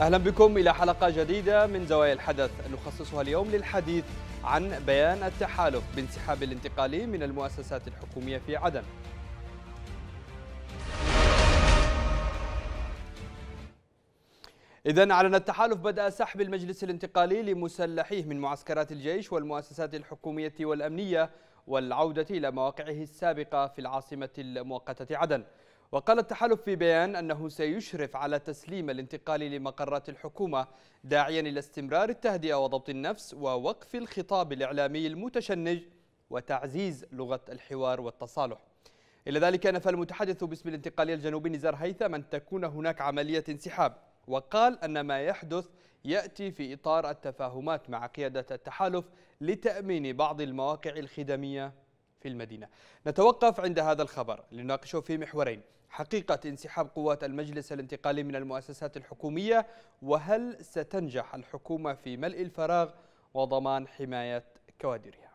أهلا بكم إلى حلقة جديدة من زوايا الحدث نخصصها اليوم للحديث عن بيان التحالف بانسحاب الانتقالي من المؤسسات الحكومية في عدن. إذن أعلن التحالف بدء سحب المجلس الانتقالي لمسلحيه من معسكرات الجيش والمؤسسات الحكومية والأمنية والعودة إلى مواقعه السابقة في العاصمة المؤقتة عدن. وقال التحالف في بيان أنه سيشرف على تسليم الانتقال لمقرات الحكومة، داعيا إلى استمرار التهدئة وضبط النفس ووقف الخطاب الإعلامي المتشنج وتعزيز لغة الحوار والتصالح. إلى ذلك نفى المتحدث باسم الانتقالي الجنوبي نزار هيثم أن تكون هناك عملية انسحاب، وقال أن ما يحدث يأتي في إطار التفاهمات مع قيادة التحالف لتأمين بعض المواقع الخدمية في المدينة. نتوقف عند هذا الخبر لنناقشه في محورين: حقيقة انسحاب قوات المجلس الانتقالي من المؤسسات الحكومية، وهل ستنجح الحكومة في ملء الفراغ وضمان حماية كوادرها؟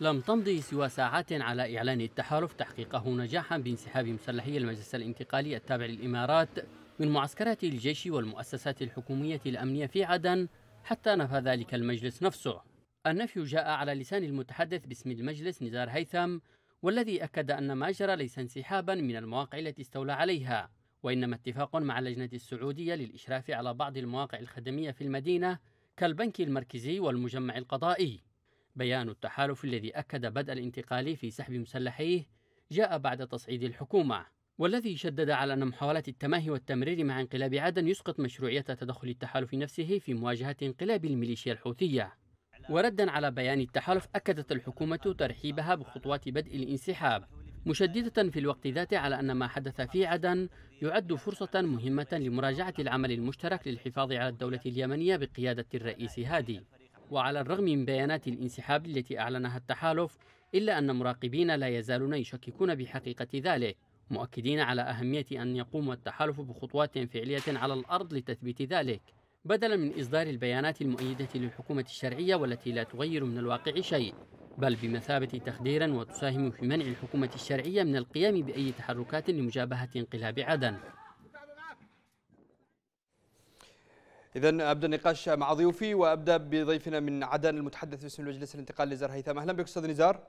لم تمضي سوى ساعات على إعلان التحالف تحقيقه نجاحا بانسحاب مسلحي المجلس الانتقالي التابع للإمارات من معسكرات الجيش والمؤسسات الحكومية الأمنية في عدن، حتى نفى ذلك المجلس نفسه. النفي جاء على لسان المتحدث باسم المجلس نزار هيثم، والذي أكد أن ما جرى ليس انسحابا من المواقع التي استولى عليها، وإنما اتفاق مع اللجنة السعودية للإشراف على بعض المواقع الخدمية في المدينة كالبنك المركزي والمجمع القضائي. بيان التحالف الذي أكد بدء الانتقال في سحب مسلحيه جاء بعد تصعيد الحكومة، والذي شدد على أن محاولات التماهي والتمرير مع انقلاب عدن يسقط مشروعية تدخل التحالف نفسه في مواجهة انقلاب الميليشيا الحوثية. وردا على بيان التحالف، أكدت الحكومة ترحيبها بخطوات بدء الانسحاب، مشددة في الوقت ذاته على أن ما حدث في عدن يعد فرصة مهمة لمراجعة العمل المشترك للحفاظ على الدولة اليمنية بقيادة الرئيس هادي. وعلى الرغم من بيانات الانسحاب التي أعلنها التحالف، إلا أن مراقبين لا يزالون يشككون بحقيقة ذلك، مؤكدين على أهمية أن يقوم التحالف بخطوات فعلية على الأرض لتثبيت ذلك، بدلا من إصدار البيانات المؤيدة للحكومة الشرعية والتي لا تغير من الواقع شيء، بل بمثابة تخدير وتساهم في منع الحكومة الشرعية من القيام بأي تحركات لمجابهة انقلاب عدن. إذن أبدأ النقاش مع ضيوفي، وأبدأ بضيفنا من عدن المتحدث باسم المجلس الانتقالي نزار هيثم. أهلا بك أستاذ نزار.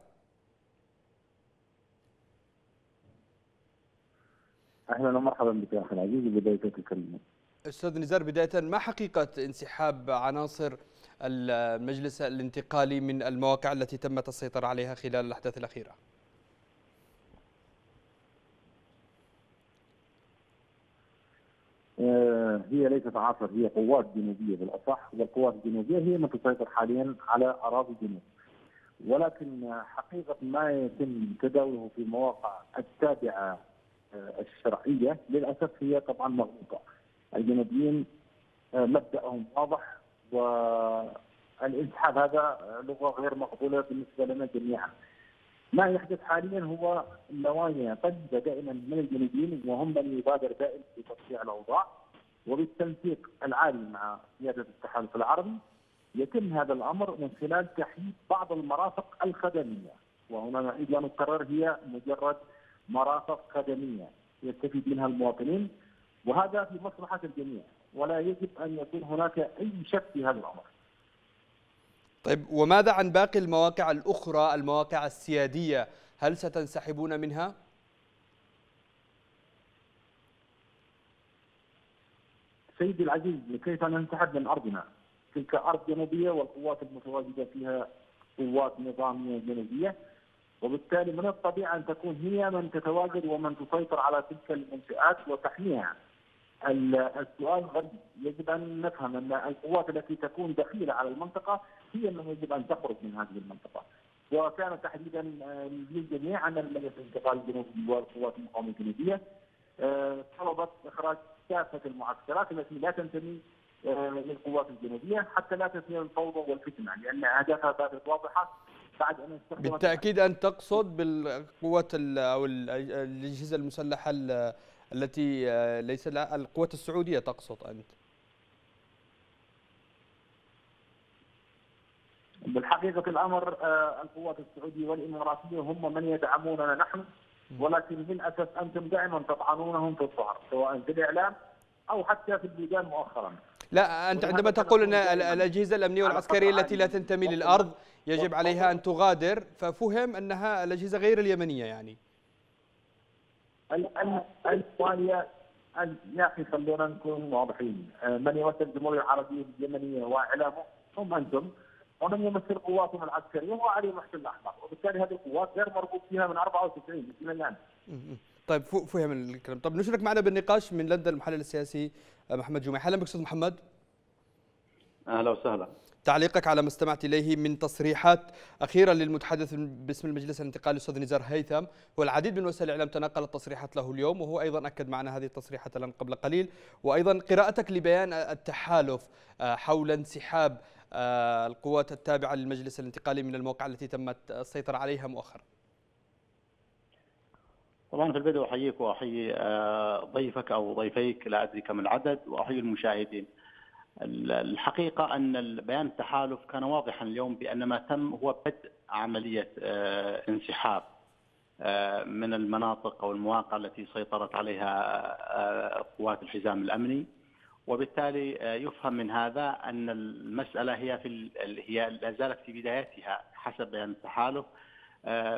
أهلا ومرحبا بك يا أخي العزيز. بداية الكلمة أستاذ نزار، بداية ما حقيقة انسحاب عناصر المجلس الانتقالي من المواقع التي تمت السيطرة عليها خلال الأحداث الأخيرة؟ هي ليست عناصر، هي قوات جنوبية بالأصح، والقوات الجنوبية هي من تسيطر حاليا على أراضي الجنوب، ولكن حقيقة ما يتم تداوله في مواقع التابعة الشرعية للأسف هي طبعا مغلوطة. الجنوبيين مبدأهم واضح، والانسحاب هذا لغة غير مقبولة بالنسبة لنا جميعا. ما يحدث حاليا هو نوايا طيبة دائما من الجنوبيين، وهم من يبادر دائما في تصحيح الأوضاع، وبالتنسيق العالي مع قيادة التحالف العربي يتم هذا الأمر من خلال تحييد بعض المرافق الخدمية، وهنا نعيد ونكرر هي مجرد مرافق خدمية يستفيد منها المواطنين، وهذا في مصلحة الجميع، ولا يجب أن يكون هناك أي شك في هذا الأمر. طيب، وماذا عن باقي المواقع الأخرى، المواقع السيادية، هل ستنسحبون منها؟ سيدي العزيز، كيف ننسحب من أرضنا؟ تلك أرض جنوبية، والقوات المتواجدة فيها قوات نظامية جنوبية، وبالتالي من الطبيعي أن تكون هي من تتواجد ومن تسيطر على تلك المنشآت وتحميها. السؤال غريب، يجب أن نفهم أن القوات التي تكون دخيلة على المنطقة هي من يجب أن تخرج من هذه المنطقة، وكان تحديدا للجميع أن المجلس الانتقالي الجنوبي والقوات المقاومة الجنوبية طلبت إخراج كافة المعسكرات التي لا تنتمي للقوات الجنوبية حتى لا تثير الفوضى والفتنة، لأن أهدافها باتت واضحة. بالتأكيد أن تقصد بالقوات أو الأجهزة المسلحة التي ليس لها القوات السعودية، تقصد أنت؟ بالحقيقة الأمر القوات السعودية والإماراتية هم من يدعموننا نحن، ولكن للاسف انتم دائما تطعنونهم في الظهر سواء في الاعلام او حتى في البلدان مؤخرا. لا، انت عندما تقول ان الاجهزه الامنيه والعسكريه التي لا تنتمي للارض يجب عليها ان تغادر، ففهم انها الاجهزه غير اليمنيه يعني. الثانيه يا اخي خلونا نكون واضحين، من يمثل الجمهوريه العربيه اليمنيه واعلامه هم انتم، ومن يمثل قواتهم العسكريه هو علي محسن الاحمر، وبالتالي هذه القوات غير مرغوب فيها من 94 الى الان. طيب فهم الكلام. طيب نشرك معنا بالنقاش من لندن المحلل السياسي محمد جميح. اهلا بك استاذ محمد. اهلا وسهلا. تعليقك على ما استمعت اليه من تصريحات اخيرا للمتحدث باسم المجلس الانتقالي الاستاذ نزار هيثم، والعديد من وسائل الاعلام تناقلت تصريحات له اليوم، وهو ايضا اكد معنا هذه التصريحات الان قبل قليل، وايضا قراءتك لبيان التحالف حول انسحاب القوات التابعه للمجلس الانتقالي من الموقع التي تمت السيطره عليها مؤخرا. طبعا في البدايه احييك واحيي ضيفك او ضيفيك، لا ادري كم العدد، واحيي المشاهدين. الحقيقه ان بيان التحالف كان واضحا اليوم بان ما تم هو بدء عمليه انسحاب من المناطق او المواقع التي سيطرت عليها قوات الحزام الامني، وبالتالي يفهم من هذا ان المساله هي لا زالت في بدايتها حسب بيان التحالف،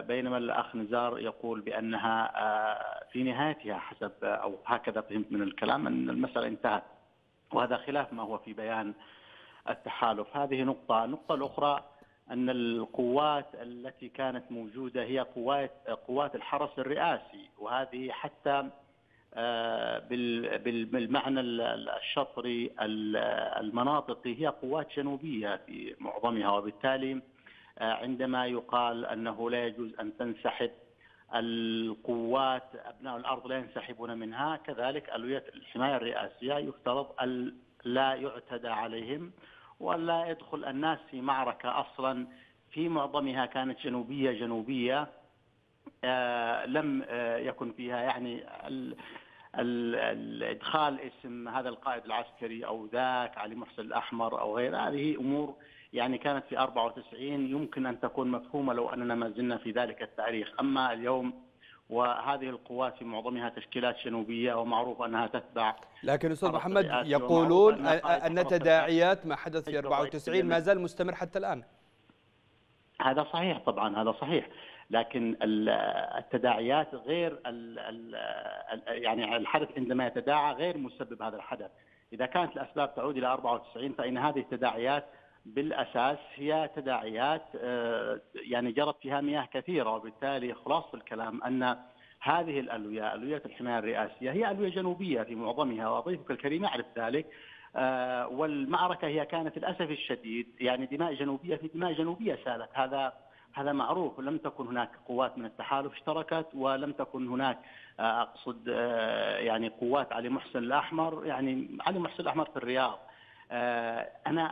بينما الاخ نزار يقول بانها في نهايتها حسب او هكذا فهمت من الكلام ان المساله انتهت، وهذا خلاف ما هو في بيان التحالف. هذه نقطه. النقطه الاخرى ان القوات التي كانت موجوده هي قوات الحرس الرئاسي، وهذه حتى بالمعنى الشطري المناطقي هي قوات جنوبيه في معظمها، وبالتالي عندما يقال انه لا يجوز ان تنسحب القوات ابناء الارض لا ينسحبون منها، كذلك الوية الحمايه الرئاسيه يفترض لا يعتدى عليهم ولا يدخل الناس في معركه اصلا في معظمها كانت جنوبيه جنوبيه لم يكن فيها يعني ادخال اسم هذا القائد العسكري او ذاك علي محسن الاحمر او غيره. هذه امور يعني كانت في 94 يمكن أن تكون مفهومة لو أننا ما زلنا في ذلك التاريخ، أما اليوم وهذه القوات في معظمها تشكيلات جنوبية ومعروف أنها تتبع. لكن أستاذ محمد يقولون أن تداعيات ما حدث في 94 ما زال مستمر حتى الآن. هذا صحيح، طبعا هذا صحيح، لكن التداعيات غير يعني الحدث عندما يتداعى غير مسبب هذا الحدث. إذا كانت الأسباب تعود إلى 94 فإن هذه التداعيات بالأساس هي تداعيات يعني جرت فيها مياه كثيرة، وبالتالي خلاصة الكلام أن هذه الألوية ألوية الحماية الرئاسية هي ألوية جنوبية في معظمها، وضيفك الكريم يعرف ذلك، والمعركة هي كانت للأسف الشديد يعني دماء جنوبية في دماء جنوبية سالت، هذا معروف. لم تكن هناك قوات من التحالف اشتركت، ولم تكن هناك أقصد يعني قوات علي محسن الأحمر، يعني علي محسن الأحمر في الرياض. أنا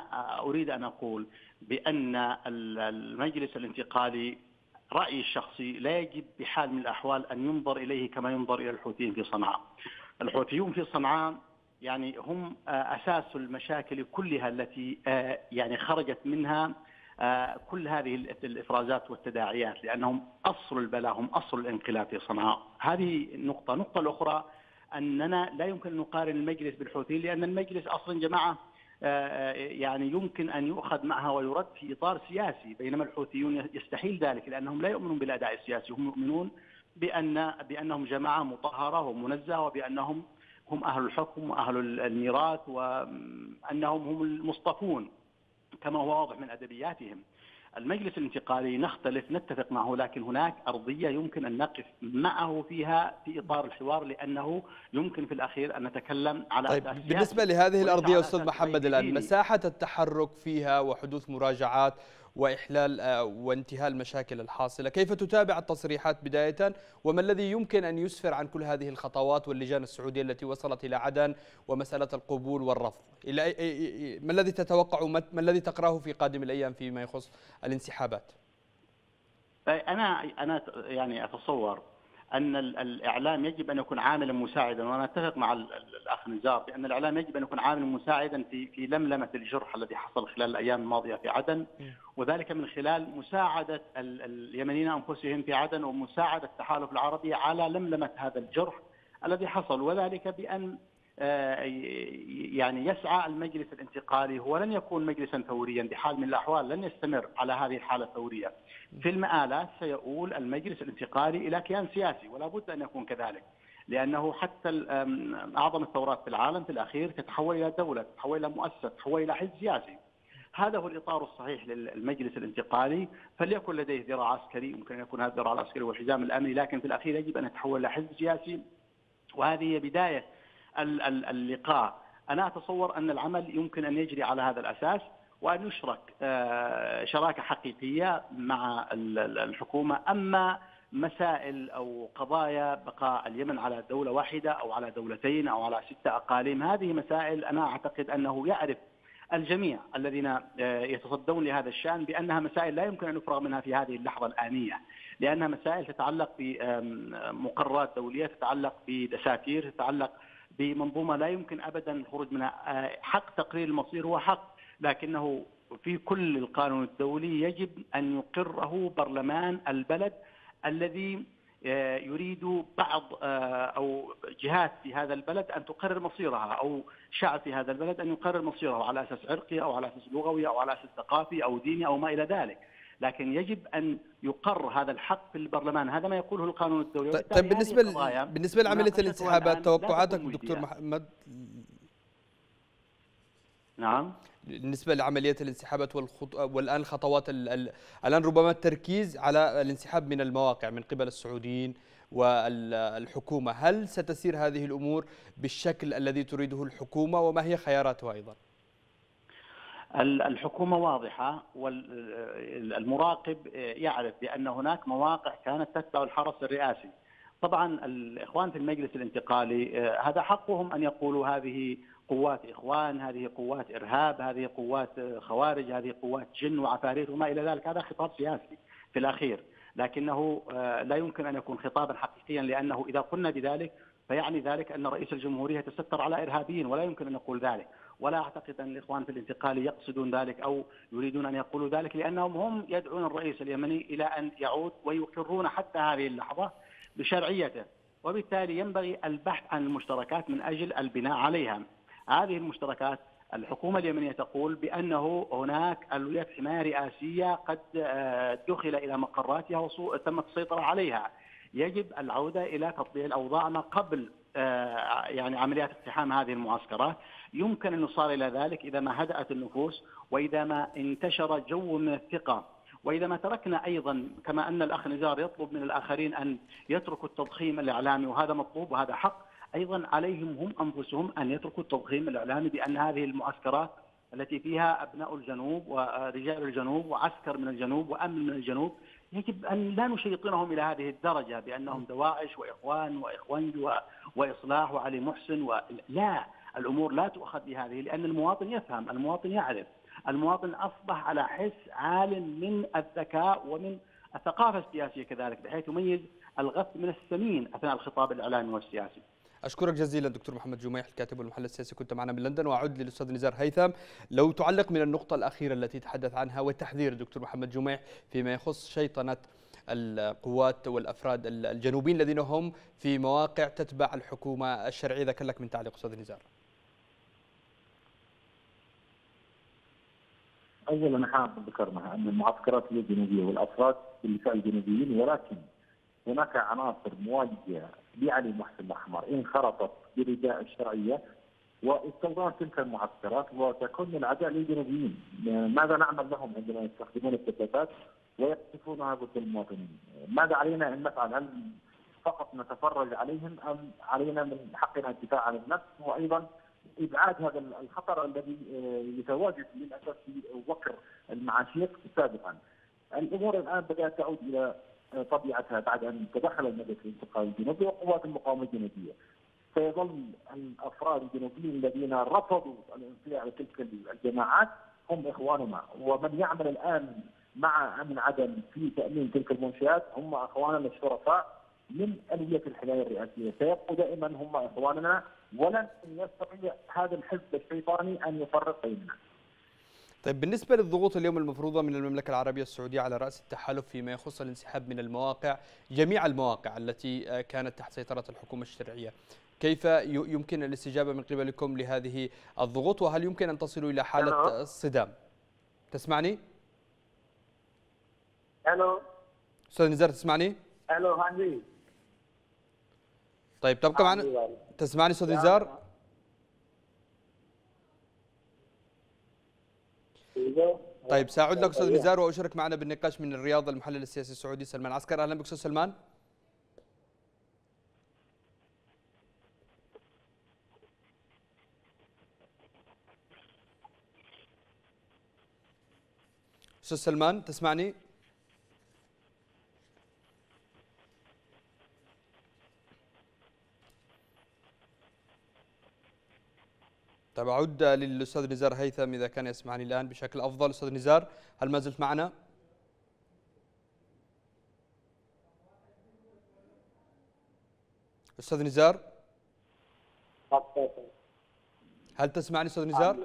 أريد أن أقول بأن المجلس الانتقالي رأيي الشخصي لا يجب بحال من الأحوال أن ينظر إليه كما ينظر إلى الحوثيين في صنعاء. الحوثيون في صنعاء يعني هم أساس المشاكل كلها التي يعني خرجت منها كل هذه الإفرازات والتداعيات، لأنهم أصل البلاء، هم أصل الانقلاب في صنعاء. هذه نقطة. النقطة الأخرى أننا لا يمكن أن نقارن المجلس بالحوثيين، لأن المجلس أصلا جماعة يعني يمكن أن يؤخذ معها ويرد في إطار سياسي، بينما الحوثيون يستحيل ذلك لأنهم لا يؤمنون بالأداء السياسي، هم يؤمنون بأنهم جماعة مطهرة ومنزهة، وبأنهم هم أهل الحكم وأهل الميراث، وأنهم هم المصطفون كما هو واضح من أدبياتهم. المجلس الانتقالي نختلف نتفق معه، لكن هناك أرضية يمكن أن نقف معه فيها في إطار الحوار، لأنه يمكن في الأخير أن نتكلم على طيب أساسيات. بالنسبة لهذه الأرضية أستاذ محمد الآن مساحة التحرك فيها وحدوث مراجعات وإحلال وانتهاء المشاكل الحاصلة، كيف تتابع التصريحات بداية، وما الذي يمكن أن يسفر عن كل هذه الخطوات واللجان السعودية التي وصلت إلى عدن ومسألة القبول والرفض؟ ما الذي تتوقع، ما الذي تقرأه في قادم الأيام فيما يخص الانسحابات؟ أنا يعني أتصور أن الإعلام يجب أن يكون عاملا مساعدا، وأنا أتفق مع الأخ نزار بأن الإعلام يجب أن يكون عاملا مساعدا في لملمة الجرح الذي حصل خلال الأيام الماضية في عدن، وذلك من خلال مساعدة اليمنيين أنفسهم في عدن ومساعدة التحالف العربي على لملمة هذا الجرح الذي حصل، وذلك بأن يعني يسعى المجلس الانتقالي، هو لن يكون مجلسا ثوريا بحال من الأحوال، لن يستمر على هذه الحالة الثورية، في المآلات سيؤول المجلس الانتقالي إلى كيان سياسي، ولا بد أن يكون كذلك، لأنه حتى أعظم الثورات في العالم في الأخير تتحول إلى دولة، تتحول إلى مؤسسة، تتحول إلى حزب سياسي. هذا هو الإطار الصحيح للمجلس الانتقالي، فليكن لديه ذراع عسكري، يمكن أن يكون هذا الذراع العسكري والحزام الأمني، لكن في الأخير يجب أن يتحول إلى حزب سياسي، وهذه هي بداية اللقاء. أنا أتصور أن العمل يمكن أن يجري على هذا الأساس، وأن يشرك شراكة حقيقية مع الحكومة. أما مسائل أو قضايا بقاء اليمن على دولة واحدة أو على دولتين أو على 6 أقاليم، هذه مسائل أنا أعتقد أنه يعرف الجميع الذين يتصدون لهذا الشأن بأنها مسائل لا يمكن أن نفرغ منها في هذه اللحظة الآنية، لأنها مسائل تتعلق بمقررات دولية، تتعلق بدساتير، تتعلق بمنظومة لا يمكن أبدا الخروج منها. حق تقرير المصير هو حق، لكنه في كل القانون الدولي يجب أن يقره برلمان البلد الذي يريد بعض أو جهات في هذا البلد أن تقرر مصيرها، أو شعب في هذا البلد أن يقرر مصيره على أساس عرقي أو على أساس لغوي أو على أساس ثقافي أو ديني أو ما إلى ذلك، لكن يجب أن يقر هذا الحق في البرلمان، هذا ما يقوله القانون الدولي. طيب بالنسبة لعملية الانسحابات، توقعاتك دكتور محمد؟ نعم، بالنسبة لعملية الانسحابات والآن خطوات الآن ربما التركيز على الانسحاب من المواقع من قبل السعوديين والحكومة، هل ستسير هذه الأمور بالشكل الذي تريده الحكومة، وما هي خياراتها أيضا؟ الحكومة واضحة، والمراقب يعرف بأن هناك مواقع كانت تتبع الحرس الرئاسي. طبعا الإخوان في المجلس الانتقالي هذا حقهم أن يقولوا هذه قوات إخوان، هذه قوات إرهاب، هذه قوات خوارج، هذه قوات جن وعفاريت وما إلى ذلك، هذا خطاب سياسي في الأخير، لكنه لا يمكن أن يكون خطابا حقيقيا، لأنه إذا قلنا بذلك فيعني ذلك أن رئيس الجمهورية يتستر على إرهابيين، ولا يمكن أن نقول ذلك، ولا أعتقد أن الإخوان في الانتقال يقصدون ذلك أو يريدون أن يقولوا ذلك، لأنهم هم يدعون الرئيس اليمني إلى أن يعود، ويقرون حتى هذه اللحظة بشرعيته، وبالتالي ينبغي البحث عن المشتركات من أجل البناء عليها. هذه المشتركات الحكومة اليمنية تقول بأنه هناك ألوية حماية رئاسية قد دخل إلى مقراتها وتمت السيطرة عليها، يجب العودة إلى تطبيع الأوضاع ما قبل يعني عمليات اقتحام هذه المعسكرات. يمكن الوصول إلى ذلك إذا ما هدأت النفوس، وإذا ما انتشر جو من الثقة، وإذا ما تركنا أيضا كما أن الأخ نزار يطلب من الآخرين أن يتركوا التضخيم الإعلامي، وهذا مطلوب وهذا حق، أيضا عليهم هم أنفسهم أن يتركوا التضخيم الإعلامي بأن هذه المعسكرات التي فيها أبناء الجنوب ورجال الجنوب وعسكر من الجنوب وأمن من الجنوب، يجب أن لا نشيطنهم إلى هذه الدرجة بأنهم دواعش وإخوان وإصلاح وعلي محسن لا، الأمور لا تؤخذ بهذه، لأن المواطن يفهم، المواطن يعرف، المواطن أصبح على حس عال من الذكاء ومن الثقافة السياسية كذلك، بحيث يميز الغث من السمين أثناء الخطاب الإعلامي والسياسي. أشكرك جزيلا دكتور محمد جميح الكاتب والمحلل السياسي، كنت معنا من لندن. وأعود للأستاذ نزار هيثم لو تعلق من النقطة الأخيرة التي تحدث عنها، وتحذير دكتور محمد جميح فيما يخص شيطنة القوات والأفراد الجنوبيين الذين هم في مواقع تتبع الحكومة الشرعية. إذا كان لك من تعليق أستاذ نزار. أولا حاب ذكرناها أن المعسكرات الجنوبية والأفراد بالفعل جنوبيين، ولكن هناك عناصر مواجهة لعلي محسن الأحمر انخرطت برداء الشرعية واستوطنت تلك المعسكرات وتكون العداء للجنوبيين. ماذا نعمل لهم عندما يستخدمون الكتافات ويقصفونها ضد المواطنين؟ ماذا علينا أن نفعل؟ هل فقط نتفرج عليهم أم علينا من حقنا الدفاع عن النفس، وأيضا إبعاد هذا الخطر الذي يتواجد للأسف في وكر المعاشيق سابقا؟ الأمور الآن بدأت تعود إلى طبيعتها بعد أن تدخل المجلس الانتقالي الجنوبي وقوات المقاومة الجنوبية. سيظل الأفراد الجنوبيين الذين رفضوا الانصياع لتلك الجماعات هم إخواننا، ومن يعمل الآن مع أمن عدن في تأمين تلك المنشآت هم إخواننا الشرفاء من اليات الحمايه الرئاسيه، سيبقوا دائما هم اخواننا ولن يستطيع هذا الحزب الشيطاني ان يفرق بيننا. طيب بالنسبه للضغوط اليوم المفروضه من المملكه العربيه السعوديه على راس التحالف فيما يخص الانسحاب من المواقع، جميع المواقع التي كانت تحت سيطره الحكومه الشرعيه، كيف يمكن الاستجابه من قبلكم لهذه الضغوط وهل يمكن ان تصلوا الى حاله الصدام؟ تسمعني؟ الو استاذ نزار تسمعني؟ الو هاني. طيب تبقى معنا. تسمعني استاذ نزار؟ طيب ساعود لك استاذ نزار واشارك معنا بالنقاش من الرياض المحلل السياسي السعودي سلمان عسكر. اهلا بك استاذ سلمان. استاذ سلمان تسمعني؟ طيب أعود للأستاذ نزار هيثم إذا كان يسمعني الآن بشكل أفضل. أستاذ نزار هل ما زلت معنا؟ أستاذ نزار هل تسمعني أستاذ نزار؟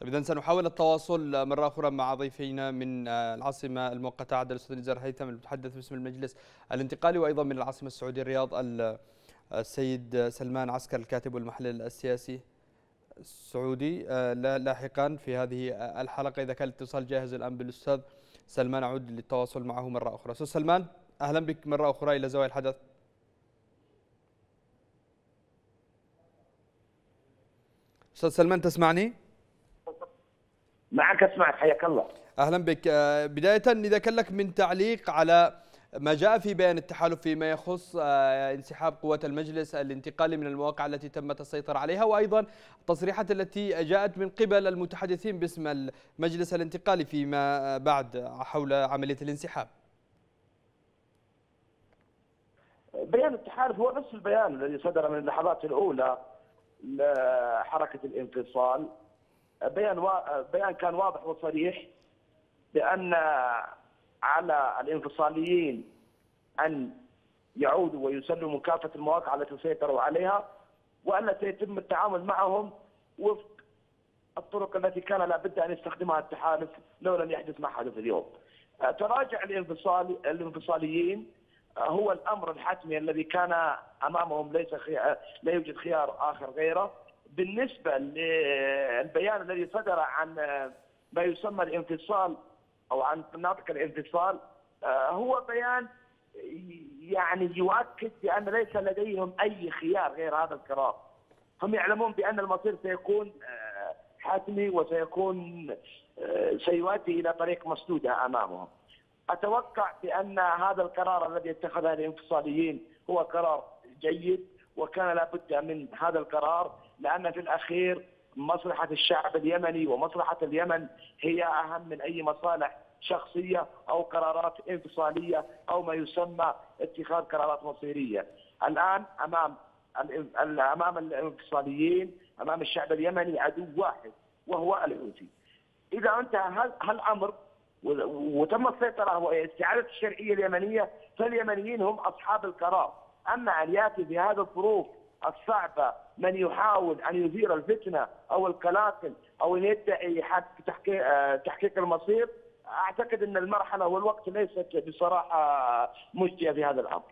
طيب إذا سنحاول التواصل مرة أخرى مع ضيفينا من العاصمة المؤقتة عدن الأستاذ نزار هيثم المتحدث باسم المجلس الانتقالي، وأيضا من العاصمة السعودية الرياض السيد سلمان عسكر الكاتب والمحلل السياسي السعودي لاحقا في هذه الحلقة. إذا كان الاتصال جاهز الآن بالأستاذ سلمان أعود للتواصل معه مرة أخرى. أستاذ سلمان أهلا بك مرة أخرى إلى زوايا الحدث. أستاذ سلمان تسمعني؟ معك اسمعك حياك الله. اهلا بك. بدايه اذا كان لك من تعليق على ما جاء في بيان التحالف فيما يخص انسحاب قوات المجلس الانتقالي من المواقع التي تمت السيطره عليها، وايضا التصريحات التي جاءت من قبل المتحدثين باسم المجلس الانتقالي فيما بعد حول عمليه الانسحاب. بيان التحالف هو نفس البيان الذي صدر من اللحظات الاولى لحركه الانفصال. بيان كان واضح وصريح بأن على الانفصاليين أن يعودوا ويسلموا كافة المواقع التي سيطروا عليها، وأن سيتم التعامل معهم وفق الطرق التي كان لابد أن يستخدمها التحالف لو لم يحدث ما حدث اليوم. تراجع الانفصاليين هو الأمر الحتمي الذي كان أمامهم، لا يوجد خيار آخر غيره. بالنسبة للبيان الذي صدر عن ما يسمى الانفصال أو عن مناطق الانفصال، هو بيان يعني يؤكد بأن ليس لديهم أي خيار غير هذا القرار. هم يعلمون بأن المصير سيكون حتمي وسيكون سيؤدي إلى طريق مسدودة أمامهم. أتوقع بأن هذا القرار الذي اتخذه الانفصاليين هو قرار جيد، وكان لابد من هذا القرار، لأن في الأخير مصلحة الشعب اليمني ومصلحة اليمن هي أهم من أي مصالح شخصية أو قرارات انفصالية أو ما يسمى اتخاذ قرارات مصيرية. الآن أمام الانفصاليين، أمام الشعب اليمني عدو واحد وهو الحوثي. إذا انتهى هالأمر وتم السيطرة واستعادة الشرعية اليمنية، فاليمنيين هم أصحاب القرار. أما أن يأتي بهذا الظروف الصعبة من يحاول أن يثير الفتنة أو القلاقل أو أن يدعي تحقيق المصير، أعتقد أن المرحلة والوقت ليست بصراحة مجدية في هذا الأمر.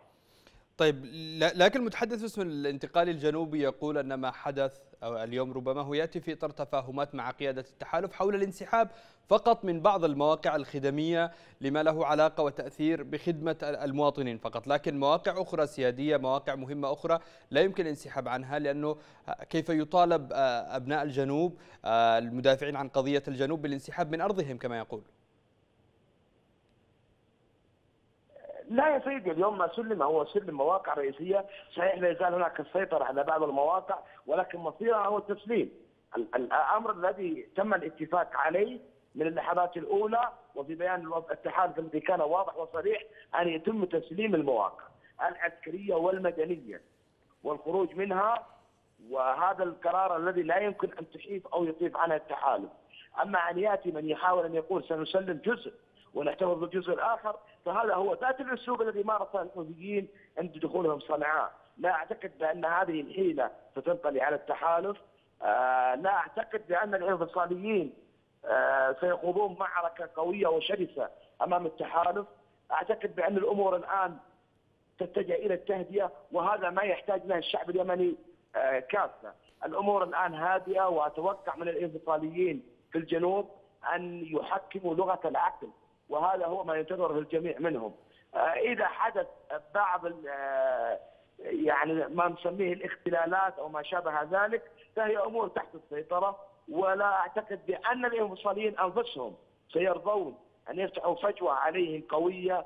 طيب لكن المتحدث باسم الانتقالي الجنوبي يقول أن ما حدث اليوم ربما هو يأتي في إطار تفاهمات مع قيادة التحالف حول الانسحاب فقط من بعض المواقع الخدمية لما له علاقة وتأثير بخدمة المواطنين فقط، لكن مواقع أخرى سيادية، مواقع مهمة أخرى لا يمكن الانسحاب عنها، لأنه كيف يطالب أبناء الجنوب المدافعين عن قضية الجنوب بالانسحاب من أرضهم كما يقول؟ لا يا سيدي، اليوم ما سلم هو سلم مواقع رئيسية. صحيح لا يزال هناك السيطرة على بعض المواقع، ولكن مصيرها هو التسليم. الأمر الذي تم الاتفاق عليه من اللحظات الأولى وفي بيان التحالف الذي كان واضح وصريح أن يتم تسليم المواقع العسكرية والمدنية والخروج منها وهذا القرار الذي لا يمكن أن تحيف أو يطيب عنه التحالف. أما أن يأتي من يحاول أن يقول سنسلم جزء ونحتفظ بالجزء الآخر، فهذا هو ذات الأسلوب الذي مارسه الحوثيين عند دخولهم صنعاء. لا أعتقد بأن هذه الحيلة ستنطلي على التحالف. لا أعتقد بأن الانفصاليين سيخوضون معركة قوية وشرسة أمام التحالف. أعتقد بأن الأمور الآن تتجه إلى التهدئة، وهذا ما يحتاج له الشعب اليمني كافة. الأمور الآن هادئة، وأتوقع من الانفصاليين في الجنوب أن يحكموا لغة العقل، وهذا هو ما ينتظره الجميع منهم. إذا حدث بعض ما نسميه الاختلالات أو ما شابه ذلك، فهي أمور تحت السيطرة، ولا أعتقد بأن الانفصاليين أنفسهم سيرضون أن يفتحوا فجوة عليهم قوية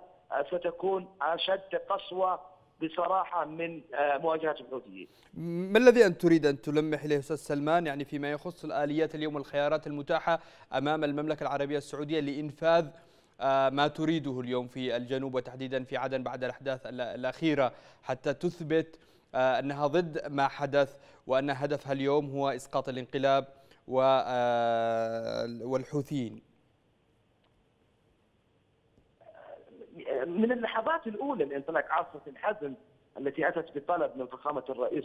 ستكون أشد قسوة بصراحة من مواجهة الحوثيين. ما الذي أنت تريد أن تلمح إليه أستاذ سلمان فيما يخص الآليات اليوم والخيارات المتاحة أمام المملكة العربية السعودية لإنفاذ ما تريده اليوم في الجنوب وتحديدا في عدن بعد الأحداث الأخيرة، حتى تثبت أنها ضد ما حدث وأن هدفها اليوم هو إسقاط الانقلاب والحوثيين؟ من اللحظات الأولى لانطلاق عاصفة الحزم التي أتت بطلب من فخامة الرئيس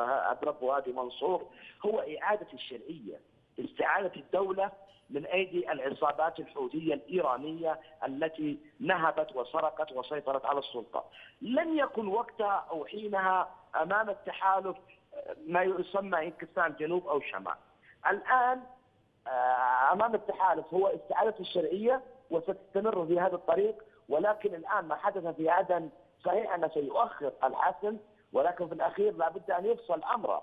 عبد ربه هادي منصور هو إعادة الشرعية، استعادة الدولة من أيدي العصابات الحوثية الإيرانية التي نهبت وسرقت وسيطرت على السلطة. لم يكن وقتها أو حينها أمام التحالف ما يسمى انقسام جنوب أو شمال. الآن أمام التحالف هو استعادة الشرعية، وستستمر في هذا الطريق. ولكن الآن ما حدث في عدن صحيح أنه سيؤخر الحسم، ولكن في الأخير لا بد أن يفصل أمره.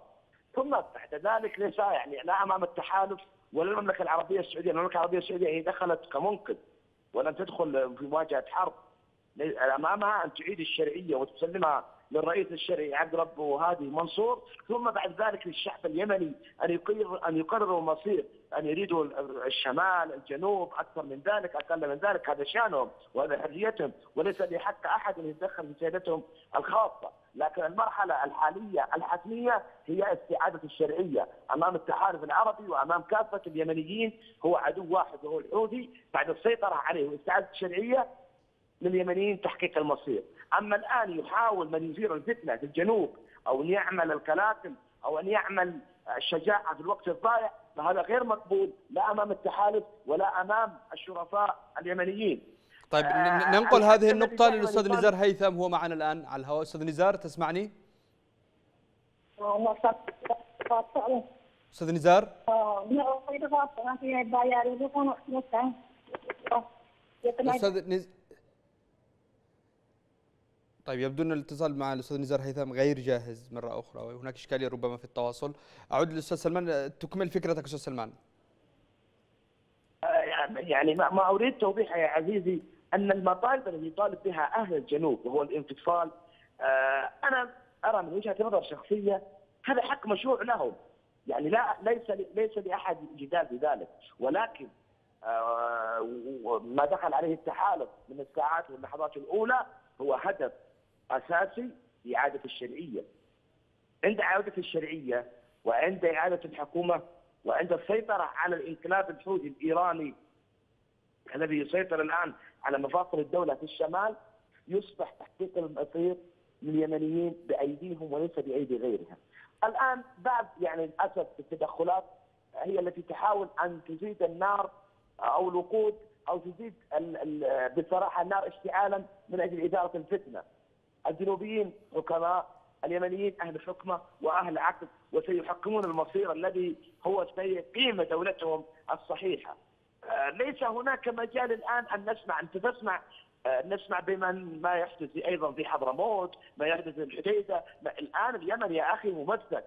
ثم بعد ذلك ليس لا أمام التحالف ولا المملكة العربية السعودية. المملكة العربية السعودية هي دخلت كمنقذ ولن تدخل في مواجهة حرب. أمامها أن تعيد الشرعية وتسلمها للرئيس الشرعي عبد ربه هادي منصور، ثم بعد ذلك للشعب اليمني أن يقرر المصير، أن يريدوا الشمال الجنوب أكثر من ذلك أقل من ذلك. هذا شأنهم وهذا حريتهم، وليس لحتى أحد يتدخل في سيادتهم الخاصة. لكن المرحلة الحالية الحتمية هي استعادة الشرعية أمام التحالف العربي وأمام كافة اليمنيين. هو عدو واحد وهو الحوثي، بعد السيطرة عليه واستعادة الشرعية لليمنيين تحقيق المصير. أما الآن يحاول من يثير الفتنة في الجنوب أو أن يعمل الكلاكل أو أن يعمل الشجاعة في الوقت الضائع، فهذا غير مقبول لا أمام التحالف ولا أمام الشرفاء اليمنيين. طيب ننقل هذه النقطة للأستاذ نزار هيثم، هو معنا الآن على الهواء. أستاذ نزار تسمعني؟ أستاذ نزار؟ طيب يبدو أن الاتصال مع الأستاذ نزار هيثم غير جاهز مرة أخرى، وهناك إشكالية ربما في التواصل. أعود للأستاذ سلمان، تكمل فكرتك أستاذ سلمان. ما أريد توضيحه يا عزيزي أن المطالب التي يطالب بها أهل الجنوب وهو الانفصال، أنا أرى من وجهة نظر شخصية هذا حق مشروع لهم، ليس لأحد جدال بذلك. ولكن ما دخل عليه التحالف من الساعات واللحظات الأولى هو هدف أساسي إعادة الشرعية. عند إعادة الشرعية وعند إعادة الحكومة وعند السيطرة على الانقلاب الحوثي الإيراني الذي يسيطر الآن على مفاصل الدولة في الشمال، يصبح تحقيق المصير لليمنيين بأيديهم وليس بأيدي غيرها. الآن بعد للأسف التدخلات هي التي تحاول أن تزيد النار أو الوقود أو تزيد بصراحة النار اشتعالا من أجل إثارة الفتنة. الجنوبيين حكماء، اليمنيين أهل حكمة وأهل عقل، وسيحكمون المصير الذي هو قيمة دولتهم الصحيحة. ليس هناك مجال الآن أن نسمع نسمع بمن ما يحدث أيضا في حضرموت، ما يحدث في الحديدة. الآن اليمن يا أخي ممزق.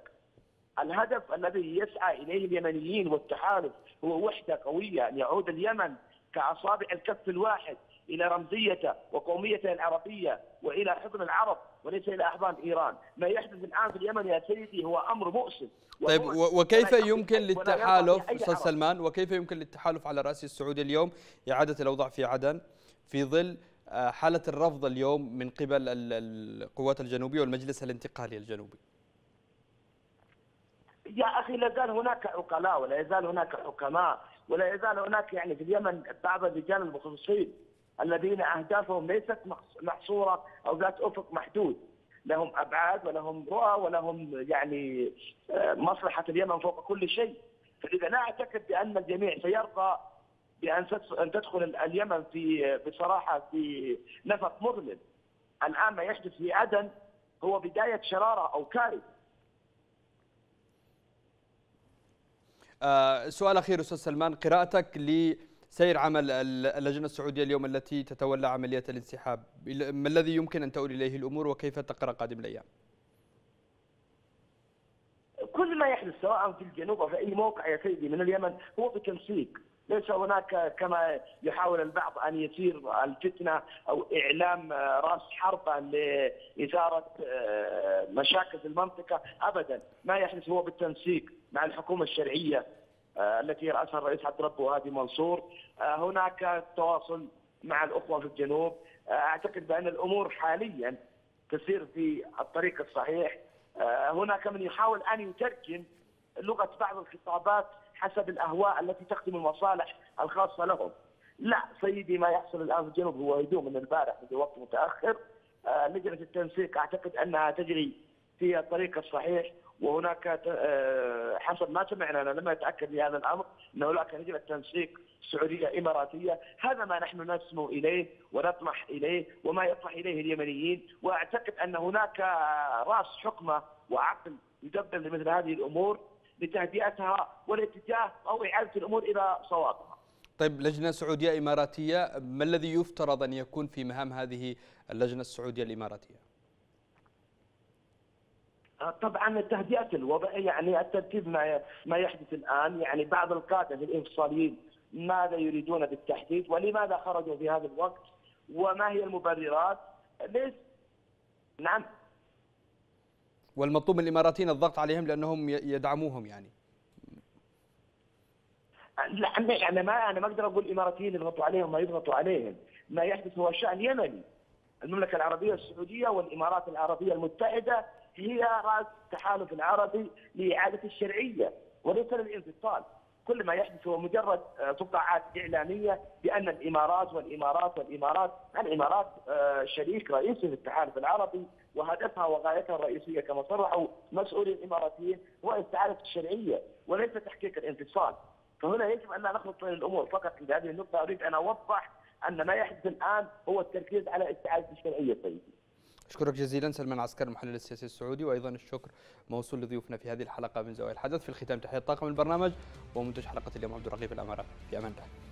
الهدف الذي يسعى إليه اليمنيين والتحالف هو وحدة قوية، أن يعود اليمن كأصابع الكف الواحد إلى رمزيته وقوميته العربية وإلى حضن العرب وليس إلى أحضان إيران. ما يحدث الآن في اليمن يا سيدي هو أمر مؤسف. طيب وكيف يمكن للتحالف أستاذ سلمان، وكيف يمكن للتحالف على رأس السعودية اليوم إعادة الأوضاع في عدن في ظل حالة الرفض اليوم من قبل القوات الجنوبية والمجلس الانتقالي الجنوبي؟ يا اخي لا زال هناك عقلاء ولا يزال هناك حكماء ولا يزال هناك يعني في اليمن بعض الرجال المخلصين الذين اهدافهم ليست محصوره او ذات افق محدود، لهم ابعاد ولهم رؤى ولهم يعني مصلحه اليمن فوق كل شيء. فاذا لا اعتقد بان الجميع سيرضى بان تدخل اليمن في بصراحه في نفق مظلم. الان ما يحدث في عدن هو بدايه شراره او كارثه. سؤال أخير أستاذ سلمان، قراءتك لسير عمل اللجنة السعودية اليوم التي تتولى عملية الانسحاب، ما الذي يمكن أن تؤول إليه الأمور وكيف تقرأ قادم الأيام؟ كل ما يحدث سواء في الجنوب أو في أي موقع يا سيدي من اليمن هو بتنسيق، ليس هناك كما يحاول البعض أن يثير الفتنة أو إعلام رأس حربة لإثارة مشاكل في المنطقة، أبدا ما يحدث هو بالتنسيق مع الحكومة الشرعية التي يرأسها الرئيس عبد ربه هادي منصور. هناك تواصل مع الأخوة في الجنوب. أعتقد بأن الأمور حاليا تسير في الطريق الصحيح. هناك من يحاول أن يترجم لغة بعض الخطابات حسب الأهواء التي تخدم المصالح الخاصة لهم. لا سيدي، ما يحصل الآن في الجنوب هو هدوء من البارح في وقت متأخر. لجنة التنسيق أعتقد أنها تجري في الطريق الصحيح، وهناك حسب ما سمعنا، أنا لم أتأكد لهذا الأمر، أن هناك لجنة تنسيق سعودية إماراتية. هذا ما نحن نسمو إليه ونطمح إليه وما يطمح إليه اليمنيين، وأعتقد أن هناك رأس حكمة وعقل يدبر لمثل هذه الأمور لتهدئتها والاتجاه أو إعادة الأمور إلى صوابها. طيب، لجنة سعودية إماراتية، ما الذي يفترض أن يكون في مهام هذه اللجنة السعودية الإماراتية؟ طبعا تهدئة الوضع، يعني الترتيب ما يحدث الآن، يعني بعض القادة الانفصاليين ماذا يريدون بالتحديد ولماذا خرجوا في هذا الوقت وما هي المبررات؟ ليش؟ نعم، والمطلوب من الإماراتيين الضغط عليهم لأنهم يدعموهم يعني. لا، أنا ما أقدر أقول الإماراتيين يضغطوا عليهم ما يضغطوا عليهم، ما يحدث هو شأن يمني. المملكة العربية السعودية والإمارات العربية المتحدة هي رأس التحالف العربي لإعادة الشرعية وليس للانفصال. كل ما يحدث هو مجرد فقاعات إعلامية بأن الإمارات، الإمارات شريك رئيسي في التحالف العربي، وهدفها وغايتها الرئيسية كما صرحوا مسؤولي الإماراتيين هو استعادة الشرعية وليس تحقيق الانفصال. فهنا يجب أن لا نخلط بين الأمور. فقط في هذه النقطة أريد أن أوضح أن ما يحدث الآن هو التركيز على استعادة الشرعية. سيدي، أشكرك جزيلا سلمان عسكر المحلل السياسي السعودي، وأيضا الشكر موصول لضيوفنا في هذه الحلقة من زوايا الحدث. في الختام تحية طاقم البرنامج ومنتج حلقة اليوم عبد الرقيب العمارة. في أمان الله.